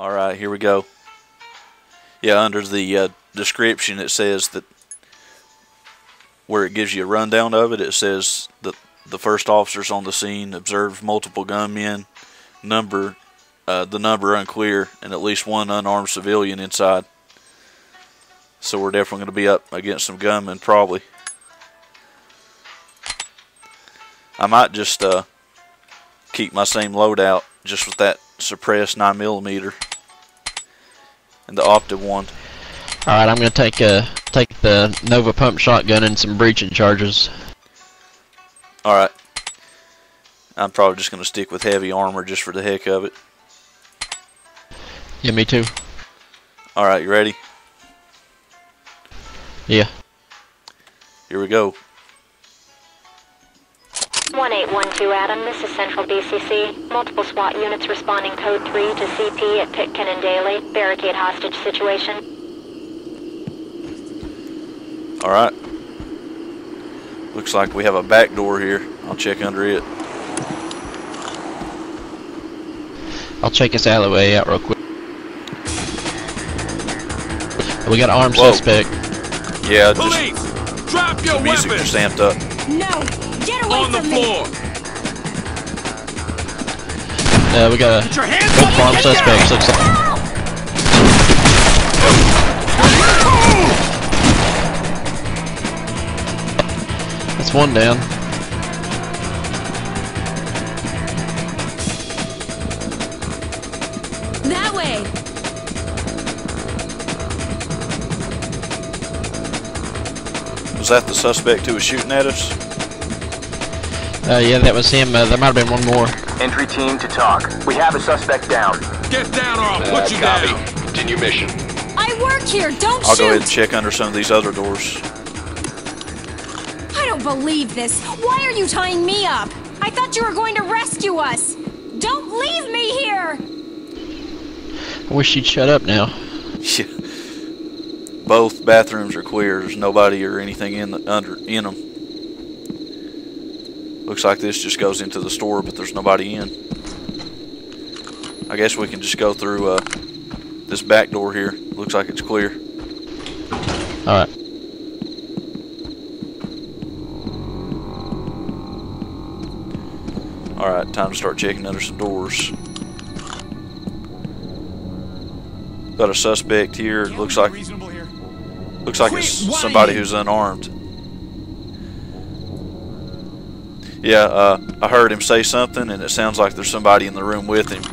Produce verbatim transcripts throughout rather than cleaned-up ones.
All right, here we go. Yeah, under the uh, description it says that where it gives you a rundown of it, it says that the first officers on the scene observed multiple gunmen, number uh, the number unclear, and at least one unarmed civilian inside. So we're definitely going to be up against some gunmen, probably. I might just uh, keep my same loadout, just with that suppressed nine millimeter and the Opti one. All right, I'm going to take a take the Nova pump shotgun and some breaching charges. All right, I'm probably just going to stick with heavy armor just for the heck of it. Yeah, me too. All right, you ready? Yeah. Here we go. one eight one two Adam, this is Central B C C. Multiple SWAT units responding code three to C P at Pitkin and Daly. Barricade hostage situation. Alright. Looks like we have a back door here. I'll check under it. I'll check this alleyway out real quick. We got an armed Whoa. suspect. Yeah, Police, just drop your the music weapons. just amped up. No! Get away on the from floor. Me. Uh, we got a bomb suspect. Looks like. No! That's one down. That way. Was that the suspect who was shooting at us? Uh, yeah, that was him. Uh, there might have been one more. Entry team to talk. We have a suspect down. Get down or I'll put you down. Continue mission. I work here. Don't shoot. I'll go ahead and check under some of these other doors. I don't believe this. Why are you tying me up? I thought you were going to rescue us. Don't leave me here. I wish you'd shut up now. Both bathrooms are clear. There's nobody or anything in the under in them. Looks like this just goes into the store, but there's nobody in. I guess we can just go through uh, this back door here. Looks like it's clear. All right. All right, time to start checking under some doors. Got a suspect here. Looks like looks like it's somebody who's unarmed. Yeah, uh, I heard him say something, and it sounds like there's somebody in the room with him,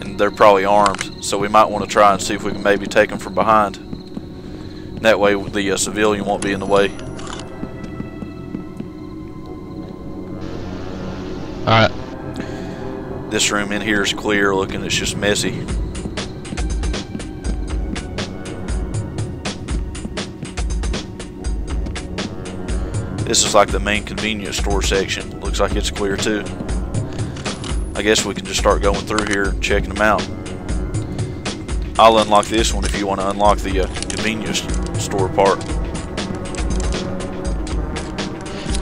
and they're probably armed, so we might want to try and see if we can maybe take them from behind. And that way the uh, civilian won't be in the way. Alright. This room in here is clear looking, it's just messy. This is like the main convenience store section. Looks like it's clear too. I guess we can just start going through here and checking them out. I'll unlock this one if you want to unlock the uh, convenience store part.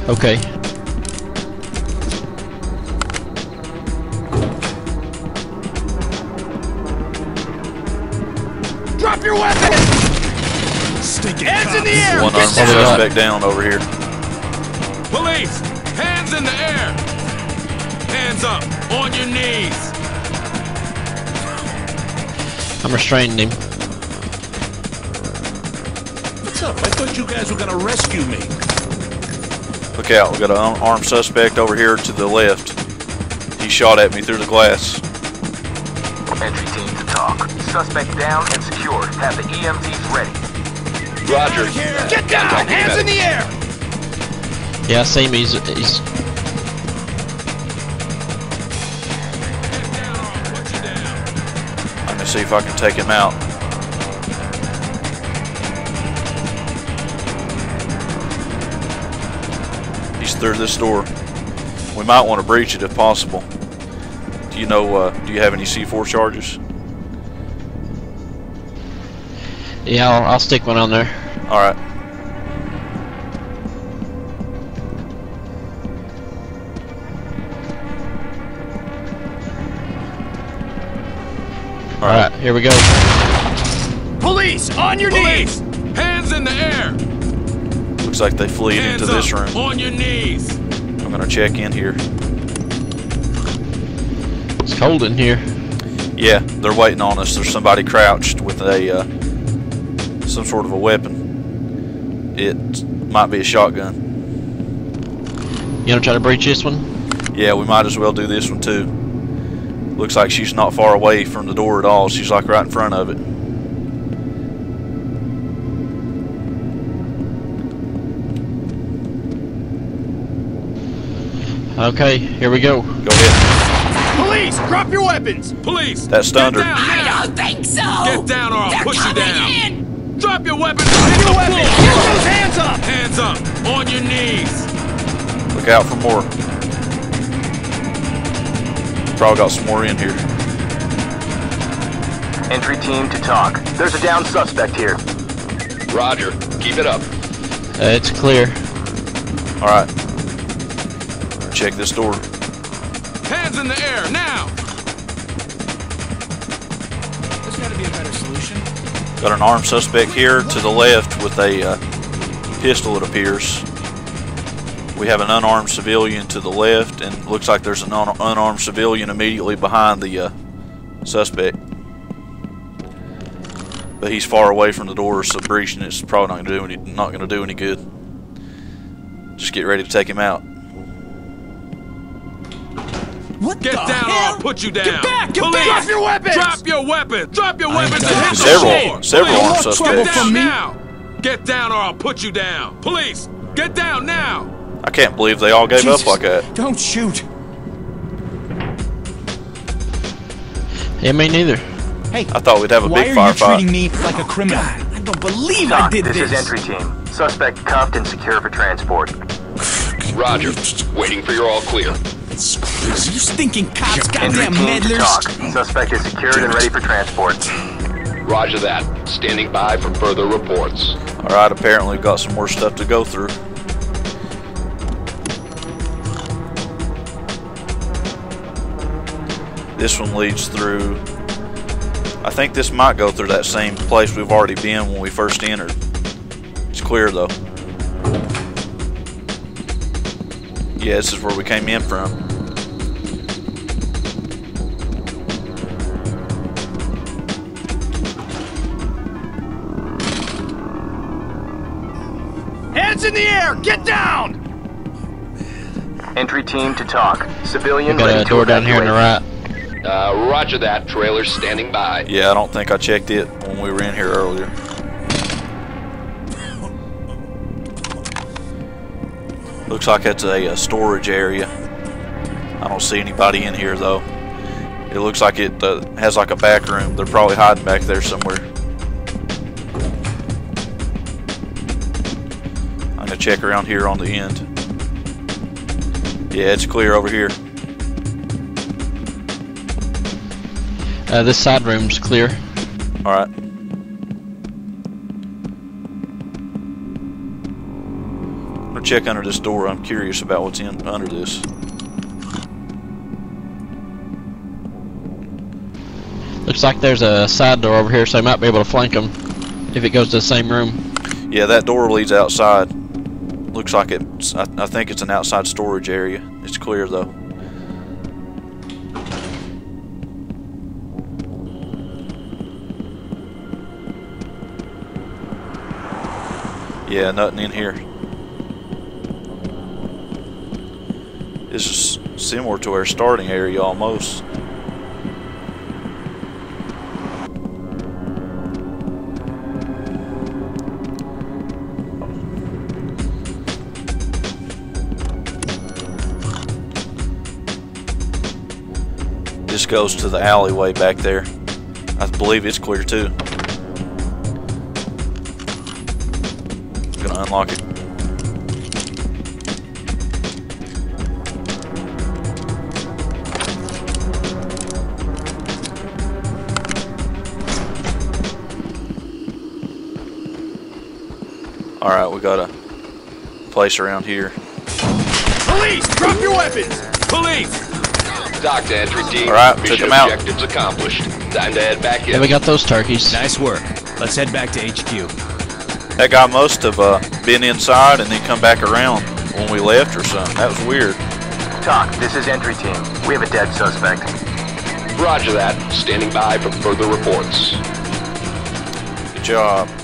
Okay. Drop your weapon! Stick it in the air! One armed suspect down over here. Police! Hands in the air! Hands up! On your knees! I'm restraining him. What's up? I thought you guys were gonna rescue me. Look out, we got an unarmed suspect over here to the left. He shot at me through the glass. Entry team to talk. Suspect down and secured. Have the E M Ts ready. Roger. Get down! Hands in the air! Yeah, I see him. He's, he's... I'm gonna see if I can take him out. He's through this door. We might want to breach it if possible. Do you know? Uh, do you have any C four charges? Yeah, I'll, I'll stick one on there. All right. Alright, here we go. Police, on your Police. knees! Hands in the air! Looks like they fleed Hands into this room. On your knees! I'm gonna check in here. It's cold in here. Yeah, they're waiting on us. There's somebody crouched with a, uh, some sort of a weapon. It might be a shotgun. You gonna try to breach this one? Yeah, we might as well do this one too. Looks like she's not far away from the door at all. She's like right in front of it. Okay, here we go. Go ahead. Police, drop your weapons! Police! That's thunder. I don't think so! Get down or I'll They're push you down! In. Drop your weapons! Drop your weapons! Get those hands up! Hands up! On your knees! Look out for more. Probably got some more in here. Entry team to talk. There's a downed suspect here. Roger. Keep it up. Uh, it's clear. Alright. Check this door. Hands in the air, now! There's gotta be a better solution. Got an armed suspect here to the left with a uh, pistol, it appears. We have an unarmed civilian to the left, and looks like there's an un unarmed civilian immediately behind the uh, suspect. But he's far away from the door, so breaching it's probably not going to do any not going to do any good. Just get ready to take him out. What get the down hell? Or I'll put you down. Get back! Get Police. back! Drop your weapons! Drop your weapons! Drop your weapons! Several, several armed suspects. Get down now! Get down or I'll put you down. Police, get down now! I can't believe they all gave Jesus, up like that. Don't shoot. Yeah, me neither. Hey, I thought we'd have a big firefight. Why are you treating me like a criminal? God, I don't believe Doc, I did this. This is entry team. Suspect cuffed and secure for transport. Roger. Waiting for your all clear. It's crazy. You stinking cops, goddamn meddlers. Suspect is secured and ready for transport. Roger that. Standing by for further reports. All right. Apparently, we've got some more stuff to go through. This one leads through, I think this might go through that same place we've already been when we first entered. It's clear though. Yeah, this is where we came in from. Hands in the air, get down! Entry team to talk. Civilian we got ready a door to down here on the right. Uh, roger that. Trailer standing by. Yeah, I don't think I checked it when we were in here earlier. Looks like it's a, a storage area. I don't see anybody in here though. It looks like it uh, has like a back room. They're probably hiding back there somewhere. I'm gonna check around here on the end. Yeah, it's clear over here. Uh, this side room's clear. Alright. I'm gonna check under this door. I'm curious about what's in under this. Looks like there's a side door over here, so I might be able to flank them if it goes to the same room. Yeah, that door leads outside. Looks like it's, I, I think it's an outside storage area. It's clear though. Yeah, nothing in here. This is similar to our starting area almost. This goes to the alleyway back there. I believe it's clear too. Gonna unlock it. All right, we got a place around here. Police, drop your weapons! Police! Doctor Andrew Dean. All right, took him out. Objectives accomplished. Time to head back in. Yeah, we got those turkeys. Nice work. Let's head back to H Q. That got most of uh, been inside and then come back around when we left or something. That was weird. Talk, this is entry team. We have a dead suspect. Roger that. Standing by for further reports. Good job.